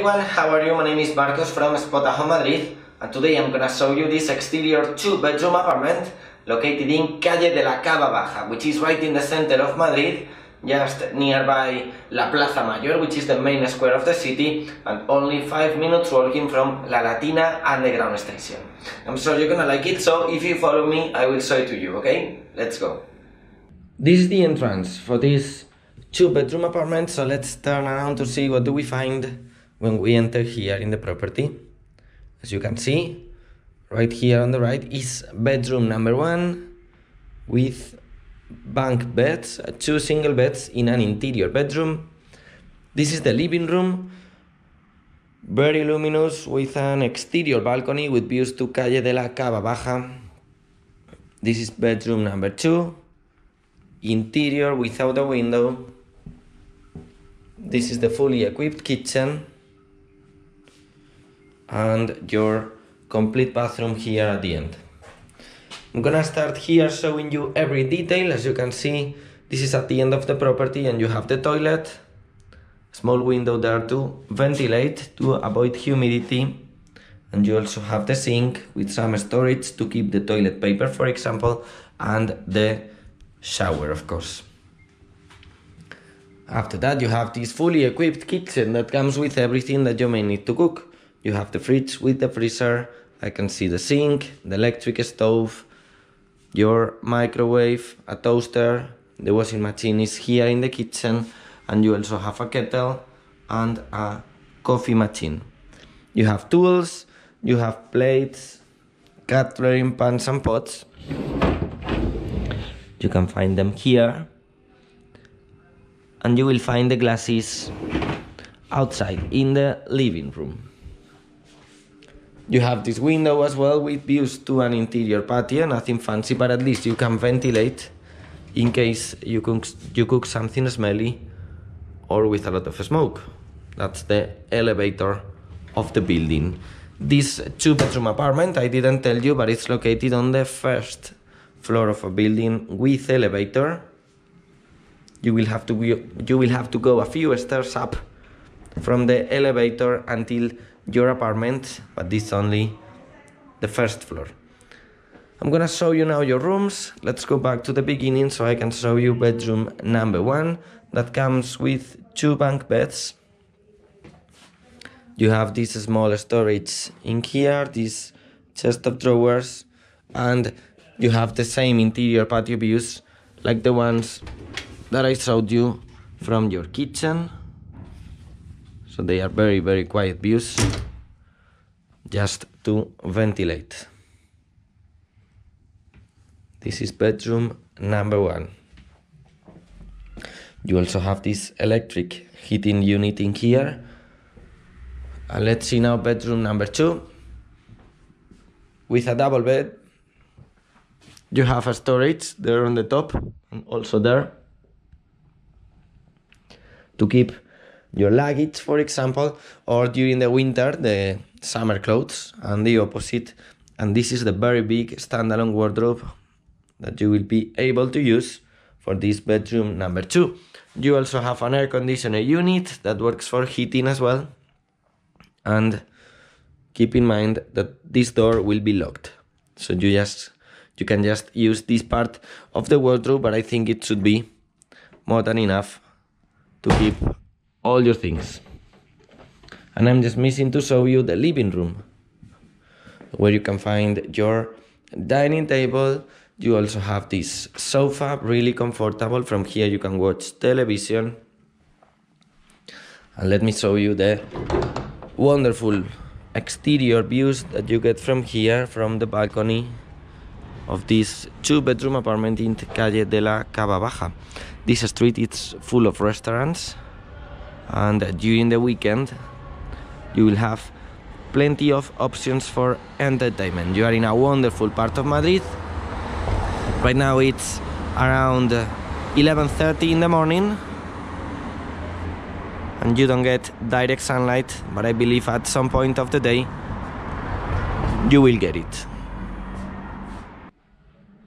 everyone, how are you? My name is Marcos from Spotajo Madrid, and today I'm gonna show you this exterior 2-bedroom apartment located in Calle de la Cava Baja, which is right in the center of Madrid, just nearby La Plaza Mayor, which is the main square of the city, and only 5 minutes walking from La Latina Underground Station. I'm sure you're gonna like it, so if you follow me, I will show it to you, okay? Let's go. This is the entrance for this 2-bedroom apartment, so let's turn around to see what do we find when we enter here in the property. As you can see, right here on the right is bedroom number 1 with bunk beds, 2 single beds in an interior bedroom. This is the living room, very luminous, with an exterior balcony with views to Calle de la Cava Baja. This is bedroom number 2, interior without a window. This is the fully equipped kitchen and your complete bathroom here at the end. I'm gonna start here showing you every detail. As you can see, this is at the end of the property and you have the toilet, small window there to ventilate to avoid humidity, and you also have the sink with some storage to keep the toilet paper, for example, and the shower, of course. After that, you have this fully equipped kitchen that comes with everything that you may need to cook. You have the fridge with the freezer, I can see the sink, the electric stove, your microwave, a toaster, the washing machine is here in the kitchen, and you also have a kettle and a coffee machine. You have tools, you have plates, cutlery, pans and pots. You can find them here, and you will find the glasses outside in the living room. You have this window as well with views to an interior patio, nothing fancy, but at least you can ventilate in case you cook something smelly or with a lot of smoke. That's the elevator of the building. This 2-bedroom apartment, I didn't tell you, but it's located on the first floor of a building with elevator. You will have to go a few stairs up from the elevator until your apartment, but this is only the first floor. I'm gonna show you now your rooms. Let's go back to the beginning so I can show you bedroom number 1 that comes with 2 bunk beds. You have this small storage in here, this chest of drawers, and you have the same interior patio views like the ones that I showed you from your kitchen. So they are very, very quiet views, just to ventilate. This is bedroom number 1. You also have this electric heating unit in here. And let's see now bedroom number 2. With a double bed, you have a storage there on the top and also there to keep your luggage, for example, or during the winter, the summer clothes, and the opposite. And this is the very big standalone wardrobe that you will be able to use for this bedroom number 2. You also have an air conditioner unit that works for heating as well. And keep in mind that this door will be locked. So you can just use this part of the wardrobe, but I think it should be more than enough to keep all your things. And I'm just missing to show you the living room, where you can find your dining table. You also have this sofa, really comfortable. From here you can watch television. And let me show you the wonderful exterior views that you get from here, from the balcony of this 2-bedroom apartment in Calle de la Cava Baja. This street is full of restaurants, and during the weekend you will have plenty of options for entertainment. You are in a wonderful part of Madrid. Right now it's around 11:30 in the morning and you don't get direct sunlight, but I believe at some point of the day you will get it.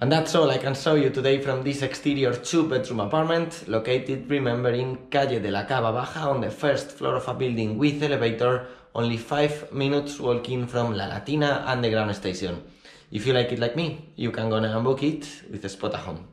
And that's all I can show you today from this exterior 2-bedroom apartment, located, remember, in Calle de la Cava Baja, on the first floor of a building with elevator, only 5 minutes walking from La Latina Underground Station. If you like it like me, you can go and book it with Spotahome.